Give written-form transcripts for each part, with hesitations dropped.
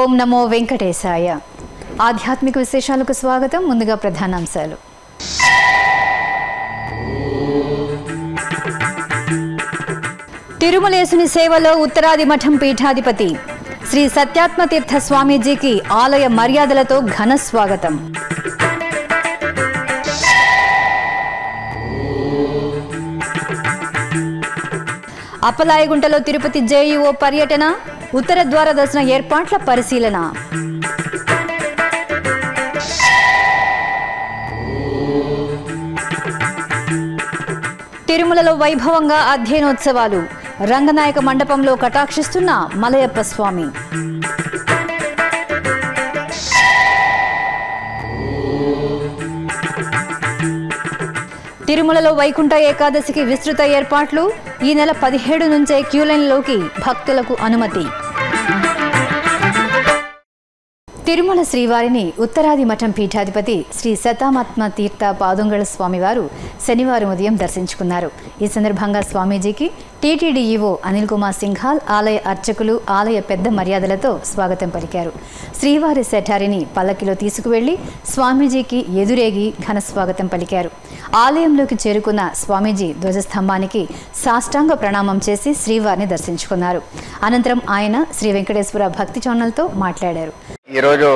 ఓం నమో వెంకటేశాయ ఆధ్యాత్మిక విశేషాలకు స్వాగతం ముందుగా ప్రధానాంశాలు తిరుమలేశుని సేవలో ఉత్తరాది మఠం పీఠాధిపతి శ్రీ సత్యాత్మ తీర్థ స్వామీజీకి ఆలయ మర్యాదలతో ఘన స్వాగతం అప్పలాయగుంటలో తిరుపతి జేఈఓ పర్యటన ఉత్తర ద్వార దర్శన ఏర్పాట్ల పరిశీలన తిరుమలలో వైభవంగా అధ్యయనోత్సవాలు రంగనాయక మండపంలో కటాక్షిస్తున్న మలయప్ప స్వామి తిరుమలలో వైకుంఠ ఏకాదశికి విస్తృత ఏర్పాట్లు ఈ నెల 17 నుంచే క్యూలైన్లోకి భక్తులకు అనుమతి తిరుమల శ్రీవారిని ఉత్తరాది మఠం పీఠాధిపతి శ్రీ సతామాత్మ తీర్థ పాదుంగళ స్వామివారు శనివారం ఉదయం దర్శించుకున్నారు ఈ సందర్భంగా స్వామీజీకి టీటీడీఈఓ అనిల్ కుమార్ సింఘాల్ ఆలయ అర్చకులు ఆలయ పెద్ద మర్యాదలతో స్వాగతం పలికారు శ్రీవారి సెఠారిని పల్లకిలో తీసుకువెళ్లి స్వామీజీకి ఎదురేగి ఘన స్వాగతం పలికారు ఆలయంలోకి చేరుకున్న స్వామీజీ ధ్వజస్తంభానికి సాష్టాంగ ప్రణామం చేసి శ్రీవారిని దర్శించుకున్నారు అనంతరం ఆయన శ్రీ వెంకటేశ్వర భక్తి ఛానల్తో మాట్లాడారు ఈరోజు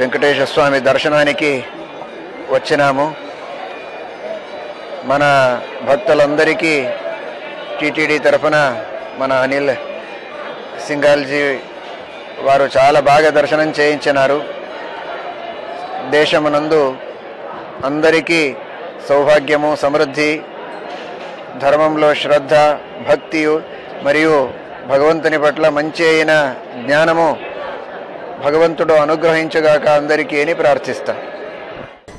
వెంకటేశ్వర స్వామి దర్శనానికి వచ్చినాము మన భక్తులందరికీ టీటీడీ తరఫున మన అనిల్ సింఘాల్జీ వారు చాలా బాగా దర్శనం చేయించినారు దేశమునందు అందరికీ సౌభాగ్యము సమృద్ధి ధర్మంలో శ్రద్ధ భక్తి మరియు భగవంతుని పట్ల మంచి అయిన జ్ఞానము భగవంతుడు అనుగ్రహించగాక అందరికీ అని ప్రార్థిస్తాను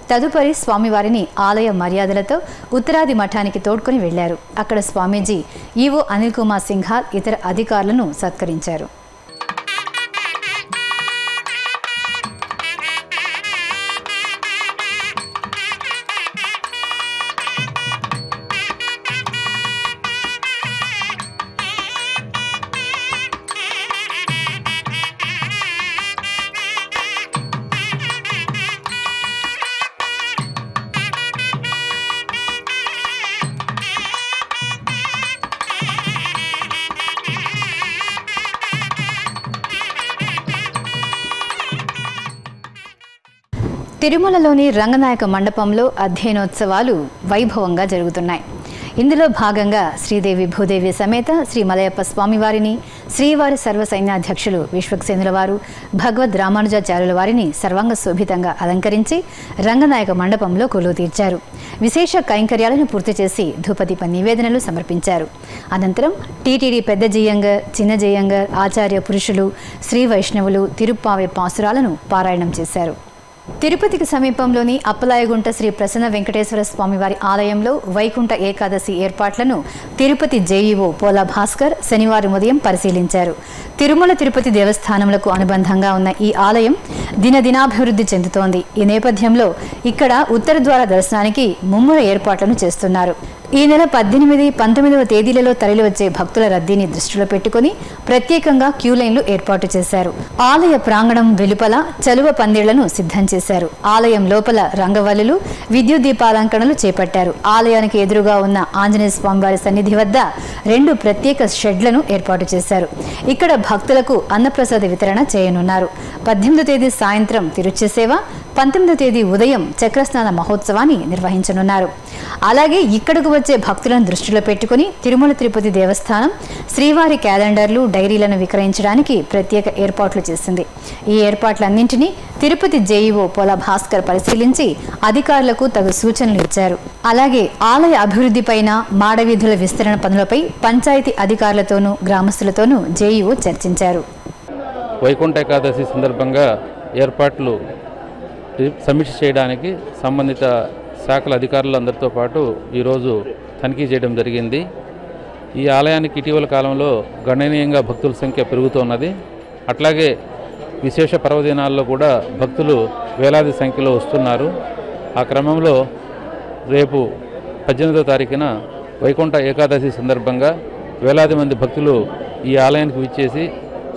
తదుపరి స్వామివారిని ఆలయ మర్యాదలతో ఉత్తరాది మఠానికి తోడ్కొని వెళ్లారు అక్కడ స్వామీజీ ఈవో అనిల్ కుమార్ సింఘాల్ ఇతర అధికారులను సత్కరించారు తిరుమలలోని రంగనాయక మండపంలో అధ్యయనోత్సవాలు వైభవంగా జరుగుతున్నాయి ఇందులో భాగంగా శ్రీదేవి భూదేవి సమేత శ్రీ మలయప్ప స్వామివారిని శ్రీవారి సర్వసైన్యాధ్యక్షులు విశ్వక్సేనుల వారు భగవద్ రామానుజాచార్యుల వారిని సర్వాంగ శోభితంగా అలంకరించి రంగనాయక మండపంలో కొలువు తీర్చారు విశేష కైంకర్యాలను పూర్తి చేసి ధూపదీప నివేదనలు సమర్పించారు అనంతరం టీటీడీ పెద్ద జయంగర్ చిన్న జయంగర్ ఆచార్య పురుషులు శ్రీ వైష్ణవులు తిరుప్పావే పాసురాలను పారాయణం చేశారు తిరుపతికి సమీపంలోని అప్పలాయగుంట శ్రీ ప్రసన్న వెంకటేశ్వర స్వామివారి ఆలయంలో వైకుంఠ ఏకాదశి ఏర్పాట్లను తిరుపతి జేఈఓ పోలా భాస్కర్ శనివారం ఉదయం పరిశీలించారు తిరుమల తిరుపతి దేవస్థానములకు అనుబంధంగా ఉన్న ఈ ఆలయం దినదినాభివృద్ధి చెందుతోంది ఈ నేపథ్యంలో ఇక్కడ ఉత్తర ద్వార దర్శనానికి ముమ్మర ఏర్పాట్లను చేస్తున్నారు ఈ నెల 18, 19 తేదీలలో తరలివచ్చే భక్తుల రద్దీని దృష్టిలో పెట్టుకుని ప్రత్యేకంగా క్యూలైన్లు ఏర్పాటు చేశారు ఆలయ ప్రాంగణం వెలుపల చలువ పందిళ్లను సిద్ధం చేశారు ఆలయం లోపల రంగవల్లులు విద్యుత్ దీపాలంకరణలు చేపట్టారు ఆలయానికి ఎదురుగా ఉన్న ఆంజనేయ స్వామివారి సన్నిధి వద్ద 2 ప్రత్యేక షెడ్లను ఏర్పాటు చేశారు ఇక్కడ భక్తులకు అన్నప్రసాద వితరణ చేయనున్నారు 18వ తేదీ సాయంత్రం తిరుచేసేవ 19వ తేదీ ఉదయం చక్రస్నాన మహోత్సవాన్ని నిర్వహించనున్నారు అలాగే ఇక్కడకు వచ్చే భక్తులను దృష్టిలో పెట్టుకుని తిరుమల తిరుపతి దేవస్థానం శ్రీవారి క్యాలెండర్లు డైరీలను విక్రయించడానికి ప్రత్యేక ఏర్పాట్లు చేసింది ఈ ఏర్పాట్లన్నింటినీ తిరుపతి జేఈఓ పోలా భాస్కర్ పరిశీలించి అధికారులకు తగు సూచనలు ఇచ్చారు అలాగే ఆలయ అభివృద్ధిపైన మాడవీధుల విస్తరణ పనులపై పంచాయతీ అధికారులతోనూ గ్రామస్తులతోనూ జేఈఓ చర్చించారు వైకుంఠ ఏకాదశి సందర్భంగా ఏర్పాట్లు సమీక్ష చేయడానికి సంబంధిత శాఖల అధికారులందరితో పాటు ఈరోజు తనిఖీ చేయడం జరిగింది ఈ ఆలయానికి ఇటీవల కాలంలో గణనీయంగా భక్తుల సంఖ్య పెరుగుతున్నది అట్లాగే విశేష పర్వదినాల్లో కూడా భక్తులు వేలాది సంఖ్యలో వస్తున్నారు ఆ క్రమంలో రేపు 18వ తారీఖున వైకుంఠ ఏకాదశి సందర్భంగా వేలాది మంది భక్తులు ఈ ఆలయానికి విచ్చేసి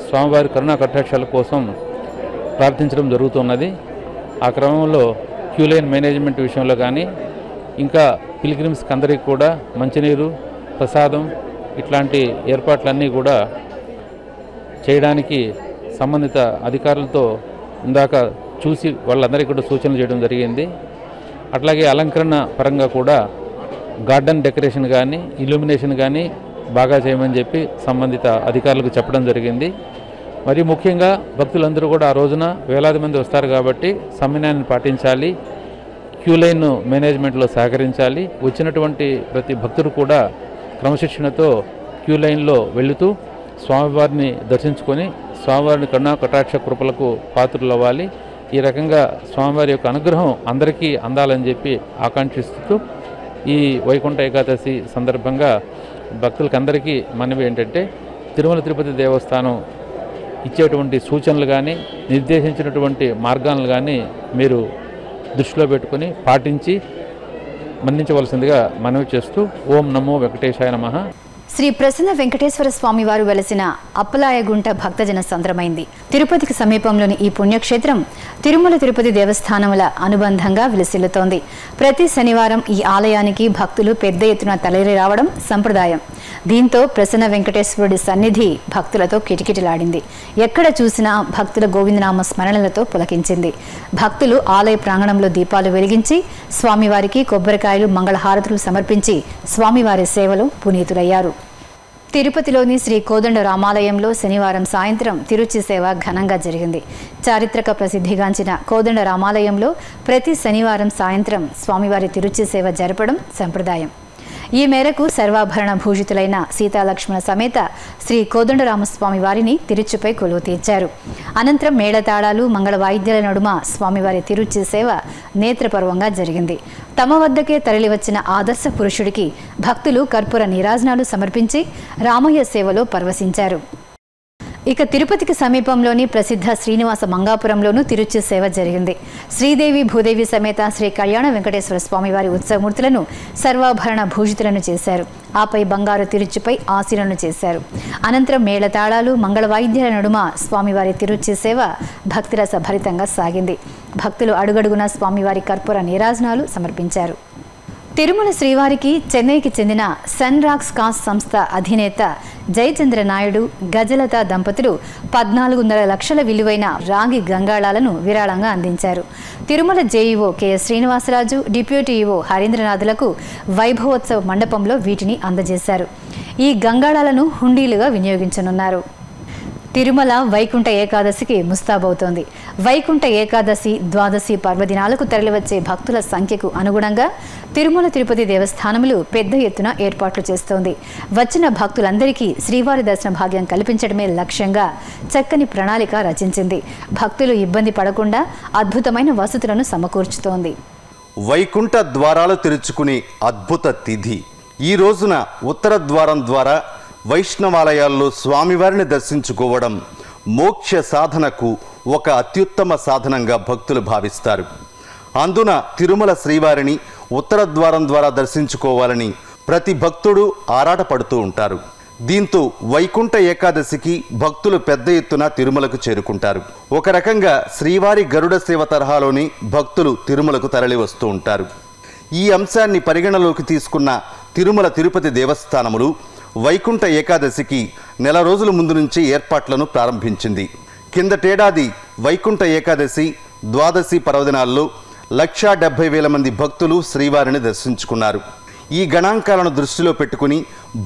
స్వామివారి కరుణా కటాక్షాల కోసం ప్రార్థించడం జరుగుతున్నది. ఆ క్రమంలో క్యూ లైన్ మేనేజ్మెంట్ విషయంలో కానీ ఇంకా పిల్గ్రిమ్స్కి అందరికీ కూడా మంచినీరు, ప్రసాదం ఇట్లాంటి ఏర్పాట్లన్నీ కూడా చేయడానికి సంబంధిత అధికారులతో ఇందాక చూసి వాళ్ళందరికీ కూడా సూచనలు చేయడం జరిగింది. అట్లాగే అలంకరణ పరంగా కూడా గార్డెన్ డెకరేషన్ కానీ ఇల్యూమినేషన్ కానీ బాగా చేయమని చెప్పి సంబంధిత అధికారులకు చెప్పడం జరిగింది. మరి ముఖ్యంగా భక్తులందరూ కూడా ఆ రోజున వేలాది మంది వస్తారు కాబట్టి సమన్వయాన్ని పాటించాలి, క్యూ లైన్ మేనేజ్మెంట్లో సహకరించాలి. వచ్చినటువంటి ప్రతి భక్తుడు కూడా క్రమశిక్షణతో క్యూ లైన్లో వెళుతూ స్వామివారిని దర్శించుకొని స్వామివారిని కరుణా కటాక్ష కృపలకు పాత్రలు అవ్వాలి. ఈ రకంగా స్వామివారి యొక్క అనుగ్రహం అందరికీ అందాలని చెప్పి ఆకాంక్షిస్తూ ఈ వైకుంఠ ఏకాదశి సందర్భంగా భక్తులకందరికీ మనవి ఏంటంటే తిరుమల తిరుపతి దేవస్థానం ఇచ్చేటువంటి సూచనలు కానీ నిర్దేశించినటువంటి మార్గాలను కానీ మీరు దృష్టిలో పెట్టుకొని పాటించి మన్నించవలసిందిగా మనవి చేస్తూ ఓం నమో వెంకటేశాయ నమః. శ్రీ ప్రసన్న వెంకటేశ్వర స్వామివారు వెలసిన అప్పలాయగుంట భక్తజన సంద్రమైంది. తిరుపతికి సమీపంలోని ఈ పుణ్యక్షేత్రం తిరుమల తిరుపతి దేవస్థానముల అనుబంధంగా విలసిల్లుతోంది. ప్రతి శనివారం ఈ ఆలయానికి భక్తులు పెద్ద ఎత్తున తరలి రావడం సంప్రదాయం. దీంతో ప్రసన్న వెంకటేశ్వరుడి సన్నిధి భక్తులతో కిటకిటలాడింది. ఎక్కడ చూసినా భక్తుల గోవిందనామ స్మరణలతో పులకించింది. భక్తులు ఆలయ ప్రాంగణంలో దీపాలు వెలిగించి స్వామివారికి కొబ్బరికాయలు, మంగళహారతులు సమర్పించి స్వామివారి సేవలో పునీతులయ్యారు. తిరుపతిలోని శ్రీ కోదండ రామాలయంలో శనివారం సాయంత్రం తిరుచి సేవ ఘనంగా జరిగింది. చారిత్రక ప్రసిద్ధిగాంచిన కోదండ రామాలయంలో ప్రతి శనివారం సాయంత్రం స్వామివారి తిరుచి సేవ జరపడం సంప్రదాయం. ఈ మేరకు సర్వాభరణ భూషితులైన సీతాలక్ష్మణ సమేత శ్రీ కోదండరామస్వామి వారిని తిరుచిపై కొలువు తీర్చారు. అనంతరం మేళతాళాలు, మంగళ వాయిద్యాల నడుమ స్వామివారి తిరుచి సేవ నేత్రపర్వంగా జరిగింది. తమ వద్దకే తరలివచ్చిన ఆదర్శ పురుషుడికి భక్తులు కర్పూర నీరాజనాలు సమర్పించి రామయ్య సేవలో పరవశించారు. ఇక తిరుపతికి సమీపంలోని ప్రసిద్ధ శ్రీనివాస మంగాపురంలోనూ తిరుచి సేవ జరిగింది. శ్రీదేవి భూదేవి సమేత శ్రీ కళ్యాణ వెంకటేశ్వర స్వామివారి ఉత్సవమూర్తులను సర్వాభరణ భూషితులను చేశారు. ఆపై బంగారు తిరుచిపై ఆశీలను చేశారు. అనంతరం మేళతాళాలు, మంగళ వాయిద్యాల నడుమ స్వామివారి తిరుచి సేవ భక్తిరస భరితంగా సాగింది. భక్తులు అడుగడుగునా స్వామివారి కర్పూర నీరాజనాలు సమర్పించారు. తిరుమల శ్రీవారికి చెన్నైకి చెందిన సన్ రాక్స్ కాస్ సంస్థ అధినేత జయచంద్ర నాయుడు, గజలత దంపతులు 14,00,000 విలువైన రాగి గంగాళాలను విరాళంగా అందించారు. Tirumala JEO K. Srinivasaraju, deputy EO హరీంద్రనాథులకు వైభవోత్సవ మండపంలో వీటిని అందజేశారు. ఈ గంగాళాలను హుండీలుగా వినియోగించనున్నారు. తిరుమల వైకుంఠ ఏకాదశికి ముస్తాబవుతోంది. వైకుంఠ ఏకాదశి, ద్వాదశి పర్వదినాలకు తరలివచ్చే భక్తుల సంఖ్యకు అనుగుణంగా తిరుమల తిరుపతి దేవస్థానములు పెద్ద ఎత్తున ఏర్పాట్లు చేస్తోంది. వచ్చిన భక్తులందరికీ శ్రీవారి దర్శన భాగ్యం కల్పించడమే లక్ష్యంగా చక్కని ప్రణాళిక రచించింది. భక్తులు ఇబ్బంది పడకుండా అద్భుతమైన వసతులను సమకూర్చుతోంది. వైకుంఠ ద్వారాలు తెరుచుకునే అద్భుత తిథి. ఈ రోజున ఉత్తర ద్వారం ద్వారా వైష్ణవాలయాల్లో స్వామివారిని దర్శించుకోవడం మోక్ష సాధనకు ఒక అత్యుత్తమ సాధనంగా భక్తులు భావిస్తారు. అందున తిరుమల శ్రీవారిని ఉత్తర ద్వారం ద్వారా దర్శించుకోవాలని ప్రతి భక్తుడు ఆరాటపడుతూ ఉంటారు. దీంతో వైకుంఠ ఏకాదశికి భక్తులు పెద్ద ఎత్తున తిరుమలకు చేరుకుంటారు. ఒక రకంగా శ్రీవారి గరుడ సేవ తరహాలోని భక్తులు తిరుమలకు తరలి వస్తూ ఉంటారు. ఈ అంశాన్ని పరిగణలోకి తీసుకున్న తిరుమల తిరుపతి దేవస్థానములు వైకుంఠ ఏకాదశికి నెల రోజుల ముందు నుంచి ఏర్పాట్లను ప్రారంభించింది. కిందటేడాది వైకుంఠ ఏకాదశి, ద్వాదశి పర్వదినాల్లో 1,70,000 మంది భక్తులు శ్రీవారిని దర్శించుకున్నారు. ఈ గణాంకాలను దృష్టిలో పెట్టుకుని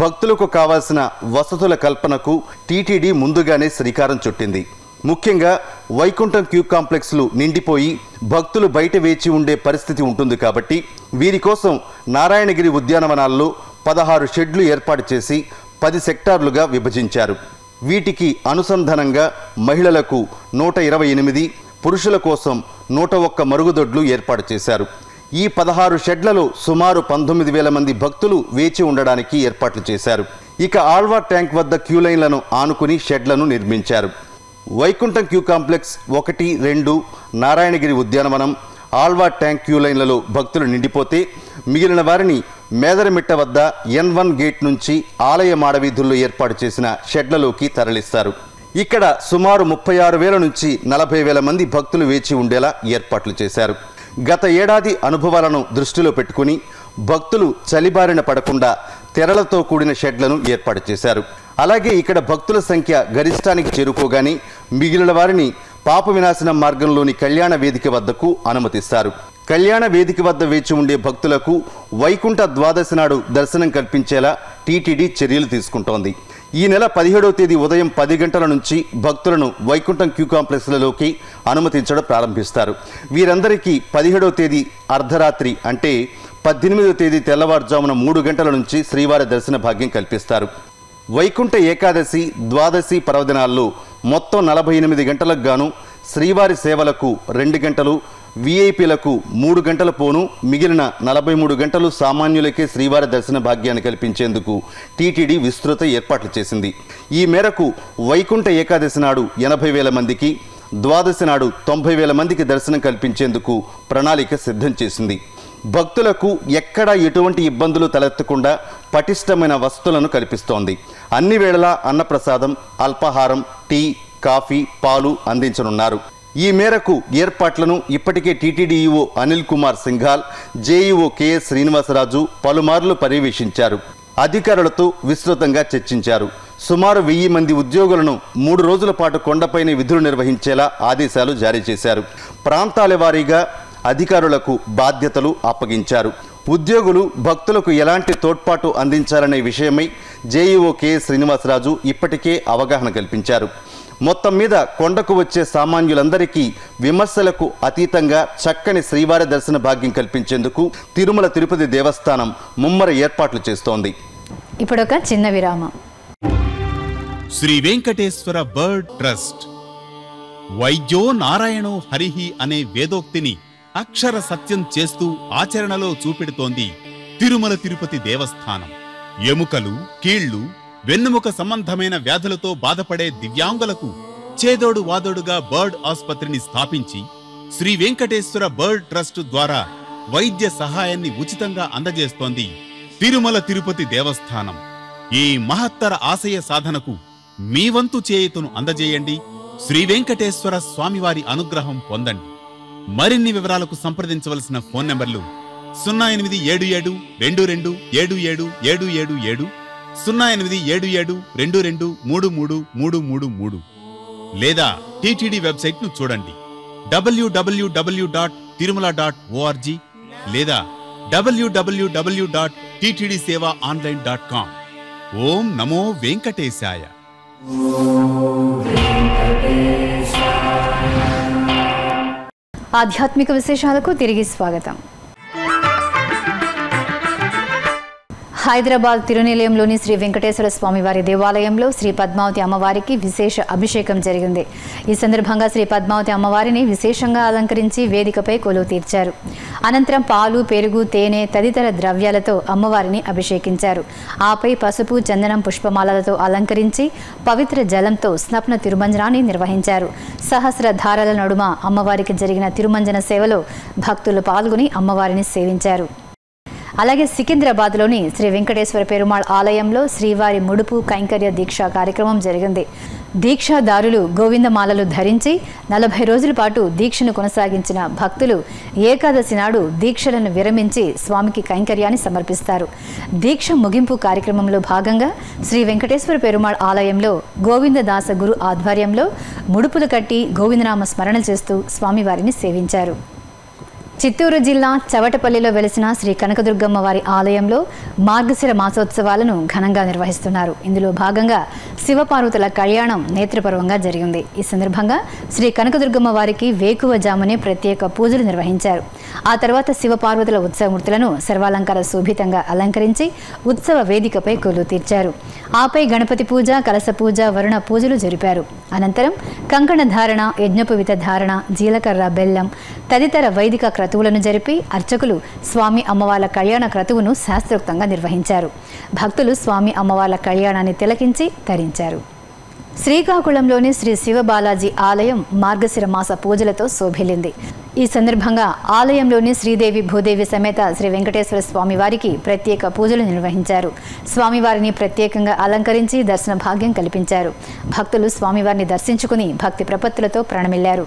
భక్తులకు కావాల్సిన వసతుల కల్పనకు టీటీడీ ముందుగానే శ్రీకారం చుట్టింది. ముఖ్యంగా వైకుంఠం క్యూ కాంప్లెక్స్లు నిండిపోయి భక్తులు బయట వేచి ఉండే పరిస్థితి ఉంటుంది కాబట్టి వీరి కోసం నారాయణగిరి ఉద్యానవనాల్లో 16 షెడ్లు ఏర్పాటు చేసి 10 సెక్టార్లుగా విభజించారు. వీటికి అనుసంధానంగా మహిళలకు 128, పురుషుల కోసం 101 మరుగుదొడ్లు ఏర్పాటు చేశారు. ఈ 16 షెడ్లలో సుమారు 19,000 మంది భక్తులు వేచి ఉండడానికి ఏర్పాట్లు చేశారు. ఇక ఆల్వా ట్యాంక్ వద్ద క్యూ లైన్లను ఆనుకుని షెడ్లను నిర్మించారు. వైకుంఠం క్యూ కాంప్లెక్స్ 1, 2, నారాయణగిరి ఉద్యానవనం, ఆల్వా ట్యాంక్ క్యూ లైన్లలో భక్తులు నిండిపోతే మిగిలిన వారిని మేదరమిట్ట వద్ద N1 గేట్ నుంచి ఆలయ మాడవీధుల్లో ఏర్పాటు చేసిన షెడ్లలోకి తరలిస్తారు. ఇక్కడ సుమారు 36,000 నుంచి 40,000 మంది భక్తులు వేచి ఉండేలా ఏర్పాట్లు చేశారు. గత ఏడాది అనుభవాలను దృష్టిలో పెట్టుకుని భక్తులు చలిబారిన పడకుండా తెరలతో కూడిన షెడ్లను ఏర్పాటు చేశారు. అలాగే ఇక్కడ భక్తుల సంఖ్య గరిష్టానికి చేరుకోగానే మిగిలిన వారిని పాప వినాశనం మార్గంలోని కళ్యాణ వేదిక వద్దకు అనుమతిస్తారు. కళ్యాణ వేదిక వద్ద వేచి ఉండే భక్తులకు వైకుంఠ ద్వాదశి నాడు దర్శనం కల్పించేలా టీటీడీ చర్యలు తీసుకుంటోంది. ఈ నెల 17వ తేదీ ఉదయం 10 గంటల నుంచి భక్తులను వైకుంఠం క్యూ కాంప్లెక్స్లలోకి అనుమతించడం ప్రారంభిస్తారు. వీరందరికీ 17వ తేదీ అర్ధరాత్రి అంటే 18వ తేదీ తెల్లవారుజామున 3 గంటల నుంచి శ్రీవారి దర్శన భాగ్యం కల్పిస్తారు. వైకుంఠ ఏకాదశి, ద్వాదశి పర్వదినాల్లో మొత్తం 48 గంటలకు గాను శ్రీవారి సేవలకు 2 గంటలు, విఐపీలకు 3 గంటల పోను మిగిలిన 43 గంటలు సామాన్యులకే శ్రీవారి దర్శన భాగ్యాన్ని కల్పించేందుకు టీటీడీ విస్తృత ఏర్పాట్లు చేసింది. ఈ మేరకు వైకుంఠ ఏకాదశి నాడు 80,000 మందికి, ద్వాదశి నాడు 90,000 మందికి దర్శనం కల్పించేందుకు ప్రణాళిక సిద్ధం చేసింది. భక్తులకు ఎక్కడా ఎటువంటి ఇబ్బందులు తలెత్తకుండా పటిష్టమైన వస్తువులను కల్పిస్తోంది. అన్ని వేళలా అన్నప్రసాదం, అల్పాహారం, టీ, కాఫీ, పాలు అందించనున్నారు. ఈ మేరకు ఏర్పాట్లను ఇప్పటికే TTD EO Anil Kumar Singhal, JEO K. Srinivasaraju పలుమార్లు పర్యవేక్షించారు. అధికారులతో విస్తృతంగా చర్చించారు. సుమారు 1000 మంది ఉద్యోగులను 3 రోజుల పాటు కొండపైన విధులు నిర్వహించేలా ఆదేశాలు జారీ చేశారు. ప్రాంతాల వారీగా అధికారులకు బాధ్యతలు అప్పగించారు. ఉద్యోగులు భక్తులకు ఎలాంటి తోడ్పాటు అందించాలనే విషయమై జేఈఓ కే. శ్రీనివాసరాజు ఇప్పటికే అవగాహన కల్పించారు. మొత్తం మీద కొండకు వచ్చే సామాన్యులందరికీ విమర్శలకు అతీతంగా చక్కని శ్రీవారి దర్శన భాగ్యం కల్పించేందుకు తిరుమల తిరుపతి దేవస్థానం ముమ్మర ఏర్పాట్లు చేస్తోంది. ఇప్పుడు ఒక చిన్న విరామం. శ్రీ వెంకటేశ్వర బర్డ్ ట్రస్ట్ వైద్యో నారాయణో హరిహి అనే వేదోక్తిని అక్షర సత్యం చేస్తూ ఆచరణలో చూపెడుతోంది తిరుమల తిరుపతి దేవస్థానం. ఎముకలు, కీళ్లు, వెన్నుముక సంబంధమైన వ్యాధులతో బాధపడే దివ్యాంగులకు చేదోడు వాదోడుగా బర్డ్ ఆసుపత్రిని స్థాపించి శ్రీ వెంకటేశ్వర బర్డ్ ట్రస్ట్ ద్వారా వైద్య సహాయాన్ని ఉచితంగా అందజేస్తోంది తిరుమల తిరుపతి దేవస్థానం. ఈ మహత్తర ఆశయ సాధనకు మీ వంతు చేయుతను అందజేయండి. శ్రీ వెంకటేశ్వర స్వామివారి అనుగ్రహం పొందండి. మరిన్ని వివరాలకు సంప్రదించవలసిన ఫోన్ నంబర్లు 0877227777, 087722333333 లేదా టీటీడీ వెబ్సైట్ను చూడండి www.tirumala.org లేదా www.ttdsevaonline.com. ఓం నమో వెంకటేశాయ. ఆధ్యాత్మిక విశేషాలకు తిరిగి స్వాగతం. హైదరాబాద్ తిరునిలయంలోని శ్రీ వెంకటేశ్వర స్వామివారి దేవాలయంలో శ్రీ పద్మావతి అమ్మవారికి విశేష అభిషేకం జరిగింది. ఈ సందర్భంగా శ్రీ పద్మావతి అమ్మవారిని విశేషంగా అలంకరించి వేదికపై కొలువు తీర్చారు. అనంతరం పాలు, పెరుగు, తేనె తదితర ద్రవ్యాలతో అమ్మవారిని అభిషేకించారు. ఆపై పసుపు, చందనం, పుష్పమాలలతో అలంకరించి పవిత్ర జలంతో స్నప్న తిరుమంజనాన్ని నిర్వహించారు. సహస్ర ధారల నడుమ అమ్మవారికి జరిగిన తిరుమంజన సేవలో భక్తులు పాల్గొని అమ్మవారిని సేవించారు. అలాగే సికింద్రాబాద్లోని శ్రీ వెంకటేశ్వర పెరుమాళ్ ఆలయంలో శ్రీవారి ముడుపు కైంకర్య దీక్ష కార్యక్రమం జరిగింది. దీక్షాదారులు గోవిందమాలలు ధరించి 40 రోజుల పాటు దీక్షను కొనసాగించిన భక్తులు ఏకాదశి నాడు దీక్షలను విరమించి స్వామికి కైంకర్యాన్ని సమర్పిస్తారు. దీక్ష ముగింపు కార్యక్రమంలో భాగంగా శ్రీ వెంకటేశ్వర పెరుమాళ్ ఆలయంలో గోవింద దాస గురు ఆధ్వర్యంలో ముడుపులు కట్టి గోవిందనామ స్మరణ చేస్తూ స్వామివారిని సేవించారు. చిత్తూరు జిల్లా చవటపల్లిలో వెలిసిన శ్రీ కనకదుర్గమ్మ వారి ఆలయంలో మార్గశిర మాసోత్సవాలను ఘనంగా నిర్వహిస్తున్నారు. ఇందులో భాగంగా శివపార్వతుల కళ్యాణం నేత్రపర్వంగా జరిగింది. ఈ సందర్భంగా శ్రీ కనకదుర్గమ్మ వారికి వేకువజామునే ప్రత్యేక పూజలు నిర్వహించారు. ఆ తర్వాత శివపార్వతుల ఉత్సవమూర్తులను సర్వాలంకార శోభితంగా అలంకరించి ఉత్సవ వేదికపై కొలువు తీర్చారు. ఆపై గణపతి పూజ, కలశ పూజ, వరుణ పూజలు జరిపారు. అనంతరం కంకణ ధారణ, యజ్ఞోపవీత ధారణ, జీలకర్ర, బెల్లం తదితర వైదిక క్రతువులను జరిపి అర్చకులు స్వామి అమ్మవార్ల కళ్యాణ క్రతువును శాస్త్రోక్తంగా నిర్వహించారు. భక్తులు స్వామి అమ్మవార్ల కళ్యాణాన్ని తిలకించి ధరించారు. శ్రీకాకుళంలోని శ్రీ శివబాలాజీ ఆలయం మార్గశిర మాస పూజలతో శోభిల్లింది. ఈ సందర్భంగా ఆలయంలోని శ్రీదేవి భూదేవి సమేత శ్రీ వెంకటేశ్వర స్వామి వారికి ప్రత్యేక పూజలు నిర్వహించారు. స్వామివారిని ప్రత్యేకంగా అలంకరించి దర్శన భాగ్యం కల్పించారు. భక్తులు స్వామివారిని దర్శించుకుని భక్తి ప్రపత్తులతో ప్రణమిల్లారు.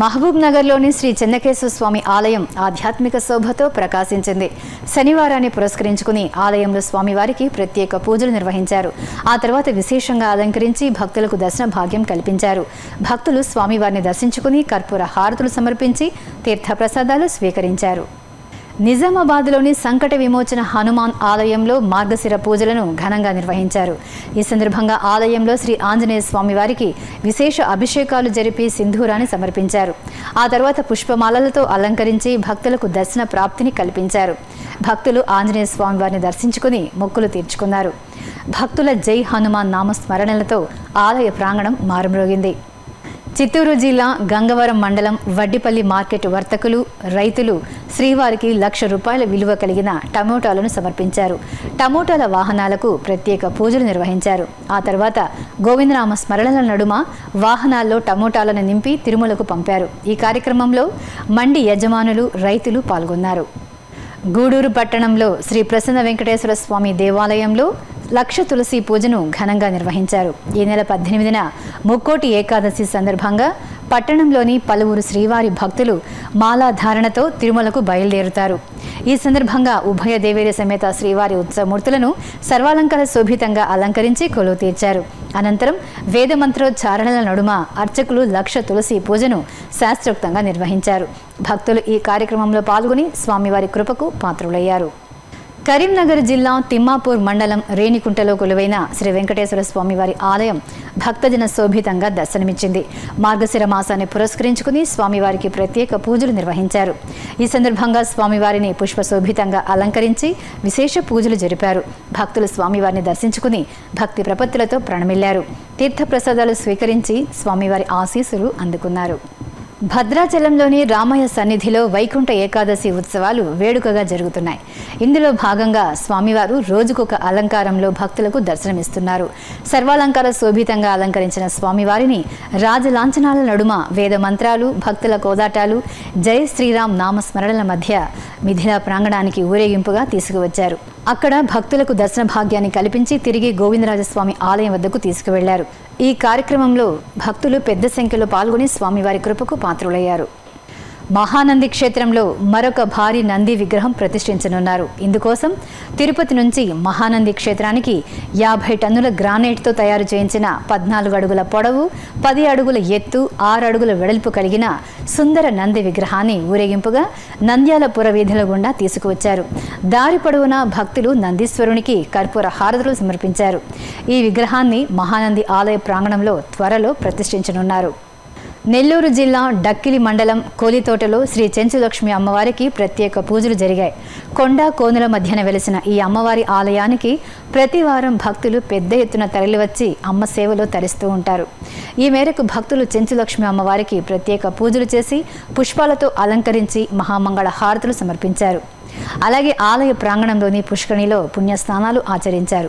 మహబూబ్ నగర్లోని శ్రీ చెన్నకేశవ స్వామి ఆలయం ఆధ్యాత్మిక శోభతో ప్రకాశించింది. శనివారాన్ని పురస్కరించుకుని ఆలయంలో స్వామివారికి ప్రత్యేక పూజలు నిర్వహించారు. ఆ తర్వాత విశేషంగా అలంకరించి భక్తులకు దర్శన భాగ్యం కల్పించారు. భక్తులు స్వామివారిని దర్శించుకుని కర్పూర హారతులు సమర్పించి తీర్థప్రసాదాలు స్వీకరించారు. నిజామాబాద్లోని సంకట విమోచన హనుమాన్ ఆలయంలో మార్గశిర పూజలను ఘనంగా నిర్వహించారు. ఈ సందర్భంగా ఆలయంలో శ్రీ ఆంజనేయ స్వామివారికి విశేష అభిషేకాలు జరిపి సింధూరాన్ని సమర్పించారు. ఆ తర్వాత పుష్పమాలలతో అలంకరించి భక్తులకు దర్శన ప్రాప్తిని కల్పించారు. భక్తులు ఆంజనేయ స్వామివారిని దర్శించుకుని మొక్కులు తీర్చుకున్నారు. భక్తుల జై హనుమాన్ నామస్మరణలతో ఆలయ ప్రాంగణం మారుమ్రోగింది. చిత్తూరు జిల్లా గంగవరం మండలం వడ్డిపల్లి మార్కెట్ వర్తకులు రైతులు శ్రీవారికి ₹1,00,000 విలువ కలిగిన టమోటాలను సమర్పించారు. టమోటాల వాహనాలకు ప్రత్యేక పూజలు నిర్వహించారు. ఆ తర్వాత గోవిందనామ స్మరణల నడుమ వాహనాల్లో టమోటాలను నింపి తిరుమలకు పంపారు. ఈ కార్యక్రమంలో మండి యజమానులు రైతులు పాల్గొన్నారు. గూడూరు పట్టణంలో శ్రీ ప్రసన్న వెంకటేశ్వర స్వామి దేవాలయంలో లక్ష తులసి పూజను ఘనంగా నిర్వహించారు. ఈ నెల 18న ముక్కోటి ఏకాదశి సందర్భంగా పట్టణంలోని పలువురు శ్రీవారి భక్తులు మాలాధారణతో తిరుమలకు బయలుదేరుతారు. ఈ సందర్భంగా ఉభయ దేవేరి సమేత శ్రీవారి ఉత్సవమూర్తులను సర్వాలంకార శోభితంగా అలంకరించి కొలువు తీర్చారు. అనంతరం వేద మంత్రోచ్చారణల నడుమ అర్చకులు లక్ష తులసి పూజను శాస్త్రోక్తంగా నిర్వహించారు. భక్తులు ఈ కార్యక్రమంలో పాల్గొని స్వామివారి కృపకు పాత్రులయ్యారు. కరీంనగర్ జిల్లా తిమ్మాపూర్ మండలం రేణికుంటలో కొలువైన శ్రీ వెంకటేశ్వర స్వామివారి ఆలయం భక్తజన శోభితంగా దర్శనమిచ్చింది. మార్గశిర మాసాన్ని పురస్కరించుకుని స్వామివారికి ప్రత్యేక పూజలు నిర్వహించారు. ఈ సందర్భంగా స్వామివారిని పుష్పశోభితంగా అలంకరించి విశేష పూజలు జరిపారు. భక్తులు స్వామివారిని దర్శించుకుని భక్తి ప్రపత్తులతో ప్రణమిల్లారు. తీర్థప్రసాదాలు స్వీకరించి స్వామివారి ఆశీస్సులు అందుకున్నారు. భద్రాచలంలోని రామయ్య సన్నిధిలో వైకుంఠ ఏకాదశి ఉత్సవాలు వేడుకగా జరుగుతున్నాయి. ఇందులో భాగంగా స్వామివారు రోజుకొక అలంకారంలో భక్తులకు దర్శనమిస్తున్నారు. సర్వాలంకార శోభితంగా అలంకరించిన స్వామివారిని రాజలాంఛనాల నడుమ వేద మంత్రాలు భక్తుల కోదాటాలు జయ శ్రీరామ్ నామస్మరణల మధ్య మిథిలా ప్రాంగణానికి ఊరేగింపుగా తీసుకువచ్చారు. అక్కడ భక్తులకు దర్శన భాగ్యాన్ని కల్పించి తిరిగి గోవిందరాజస్వామి ఆలయం వద్దకు తీసుకువెళ్లారు. ఈ కార్యక్రమంలో భక్తులు పెద్ద సంఖ్యలో పాల్గొని స్వామివారి కృపకు పాత్రులయ్యారు. మహానంది క్షేత్రంలో మరొక భారీ నంది విగ్రహం ప్రతిష్ఠించనున్నారు. ఇందుకోసం తిరుపతి నుంచి మహానంది క్షేత్రానికి 50 టన్నుల గ్రానైట్తో తయారు చేయించిన 14 అడుగుల పొడవు 10 అడుగుల ఎత్తు 6 అడుగుల వెడల్పు కలిగిన సుందర నంది విగ్రహాన్ని ఊరేగింపుగా నంద్యాల పురవీధుల గుండా తీసుకువచ్చారు. దారి పొడవునా భక్తులు నందీశ్వరునికి కర్పూర హారతులు సమర్పించారు. ఈ విగ్రహాన్ని మహానంది ఆలయ ప్రాంగణంలో త్వరలో ప్రతిష్ఠించనున్నారు. నెల్లూరు జిల్లా డక్కిలి మండలం కోలితోటలో శ్రీ చెంచులక్ష్మి అమ్మవారికి ప్రత్యేక పూజలు జరిగాయి. కొండ కోనుల మధ్యన వెలిసిన ఈ అమ్మవారి ఆలయానికి ప్రతివారం భక్తులు పెద్ద ఎత్తున తరలివచ్చి అమ్మ సేవలో తరిస్తూ ఉంటారు. ఈ మేరకు భక్తులు చెంచులక్ష్మి అమ్మవారికి ప్రత్యేక పూజలు చేసి పుష్పాలతో అలంకరించి మహామంగళ హారతులు సమర్పించారు. అలాగే ఆలయ ప్రాంగణంలోని పుష్కరిణిలో పుణ్యస్నానాలు ఆచరించారు.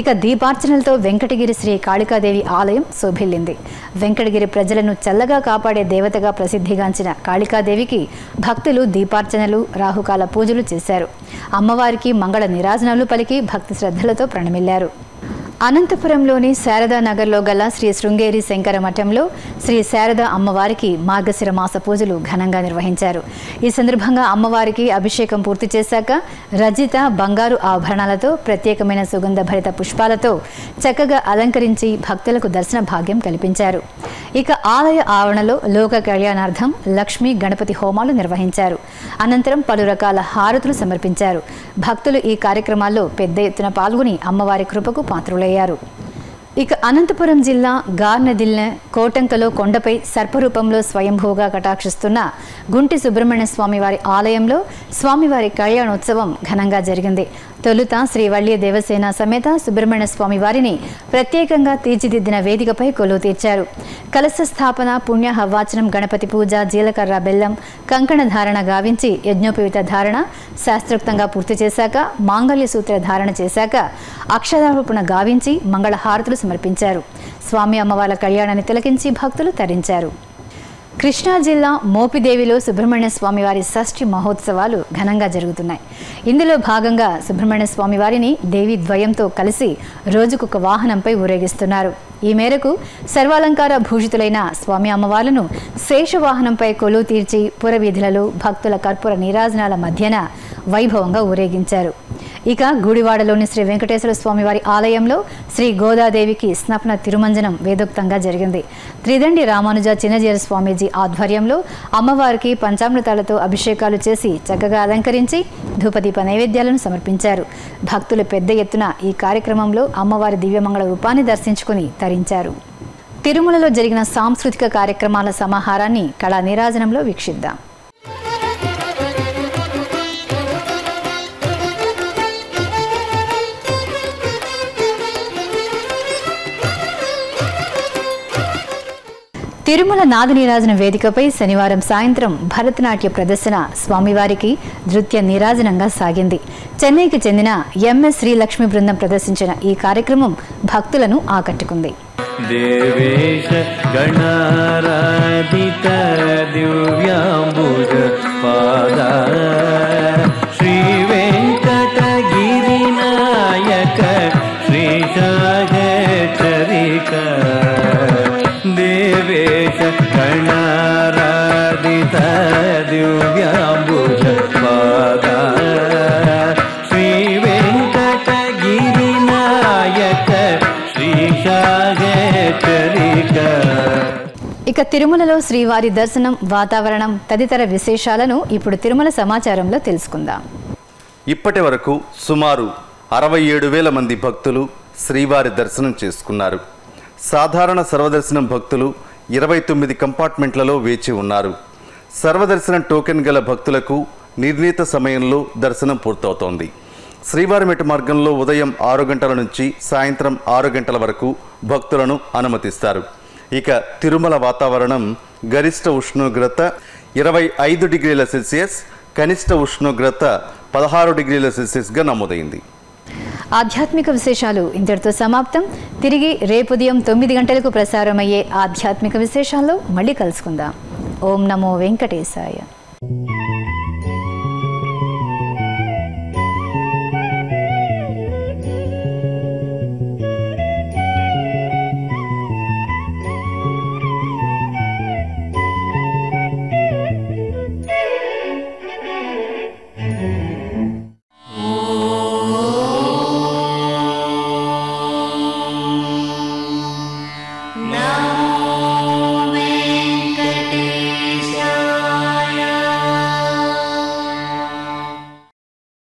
ఇక దీపార్చనలతో వెంకటగిరి శ్రీ కాళికాదేవి ఆలయం శోభిల్లింది. వెంకటగిరి ప్రజలను చల్లగా కాపాడే దేవతగా ప్రసిద్ధిగాంచిన కాళికాదేవికి భక్తులు దీపార్చనలు రాహుకాల పూజలు చేశారు. అమ్మవారికి మంగళ నీరాజనాలు పలికి భక్తి శ్రద్ధలతో ప్రణమిల్లారు. అనంతపురంలోని శారదా నగర్లో గల శ్రీ శృంగేరి శంకరమఠంలో శ్రీ శారదా అమ్మవారికి మార్గశిర మాస పూజలు ఘనంగా నిర్వహించారు. ఈ సందర్భంగా అమ్మవారికి అభిషేకం పూర్తి చేశాక రజిత బంగారు ఆభరణాలతో ప్రత్యేకమైన సుగంధ భరిత పుష్పాలతో చక్కగా అలంకరించి భక్తులకు దర్శన భాగ్యం కల్పించారు. ఇక ఆలయ ఆవరణలో లోక కళ్యాణార్థం లక్ష్మీ గణపతి హోమాలు నిర్వహించారు. అనంతరం పలు రకాల హారతులు సమర్పించారు. భక్తులు ఈ కార్యక్రమాల్లో పెద్ద ఎత్తున పాల్గొని అమ్మవారి కృపకు పాత్రులయ్యారు. ఇక అనంతపురం జిల్లా గార్నదిల్న కోటంకలో కొండపై సర్పరూపంలో స్వయంభూగా కటాక్షిస్తున్న గుంటి సుబ్రహ్మణ్య స్వామివారి ఆలయంలో స్వామివారి కళ్యాణోత్సవం ఘనంగా జరిగింది. తొలుత శ్రీ వల్లి దేవసేన సమేత సుబ్రహ్మణ్య స్వామివారిని ప్రత్యేకంగా తీర్చిదిద్దిన వేదికపై కొలువు తీర్చారు. కలశ స్థాపన పుణ్యహవాచనం గణపతి పూజ జీలకర్ర బెల్లం కంకణ ధారణ గావించి యజ్ఞోపవిత ధారణ శాస్త్రోక్తంగా పూర్తి చేశాక మాంగళ్య సూత్ర ధారణ చేశాక అక్షరారోపణ గావించి మంగళహారతులు సమర్పించారు. Swami Ammavala Kalyana Tilakinchi Bhaktulu Tarincharu. Krishna Jilla Mopidevilo Subramanya Swami Vari Sasti Mahotsavalu Ghananga Jarugutunnai. Indulo Bhaganga Subramanya Swami Varini Devi Dvayamto Kalisi Rojuku Oka Vahanampai Uregistunnaru. ఈ మేరకు సర్వాలంకార భూషితులైన స్వామి అమ్మవార్లను శేషవాహనంపై కొలువు తీర్చి పురవీధులలో భక్తుల కర్పూర నీరాజనాల మధ్యన వైభవంగా ఊరేగించారు. ఇక గుడివాడలోని శ్రీ వెంకటేశ్వర స్వామి వారి ఆలయంలో శ్రీ గోదాదేవికి స్నాపన తిరుమంజనం వేదోక్తంగా జరిగింది. త్రిదండి రామానుజ చిన్నజేర స్వామీజీ ఆధ్వర్యంలో అమ్మవారికి పంచామృతాలతో అభిషేకాలు చేసి చక్కగా అలంకరించి ధూపదీప నైవేద్యాలను సమర్పించారు. భక్తులు పెద్ద ఎత్తున ఈ కార్యక్రమంలో అమ్మవారి దివ్యమంగళ రూపాన్ని దర్శించుకుని తిరుమలలో జరిగిన సాంస్కృతిక కార్యక్రమాల సమాహారాన్ని కళా నిరాజనంలో వీక్షిద్దాం. తిరుమల నాద నీరాజన వేదికపై శనివారం సాయంత్రం భరతనాట్య ప్రదర్శన స్వామివారికి నృత్య నీరాజనంగా సాగింది. చెన్నైకి చెందిన ఎంఎస్ శ్రీలక్ష్మి బృందం ప్రదర్శించిన ఈ కార్యక్రమం భక్తులను ఆకట్టుకుంది. ఇక తిరుమలలో శ్రీవారి దర్శనం, వాతావరణం తదితర విశేషాలను ఇప్పుడు తిరుమల సమాచారంలో తెలుసుకుందాం. ఇప్పటి వరకు సుమారు 67,000 మంది భక్తులు శ్రీవారి దర్శనం చేసుకున్నారు. సాధారణ సర్వదర్శనం భక్తులు 29 కంపార్ట్మెంట్లలో వేచి ఉన్నారు. సర్వదర్శనం టోకెన్ గల భక్తులకు నిర్ణీత సమయంలో దర్శనం పూర్తవుతోంది. శ్రీవారి మెట్టు మార్గంలో ఉదయం 6 గంటల నుంచి సాయంత్రం 6 గంటల వరకు భక్తులను అనుమతిస్తారు. ఇక తిరుమల వాతావరణం గరిష్ట ఉష్ణోగ్రత 25 డిగ్రీల సెల్సియస్, కనిష్ట ఉష్ణోగ్రత 16 డిగ్రీల సెల్సియస్గా నమోదైంది. ఆధ్యాత్మిక విశేషాలు ఇంతటితో సమాప్తం. తిరిగి రేపు ఉదయం 9 గంటలకు ప్రసారమయ్యే ఆధ్యాత్మిక విశేషాల్లో మళ్ళీ కలుసుకుందాం. ఓం నమో వెంకటేశాయ.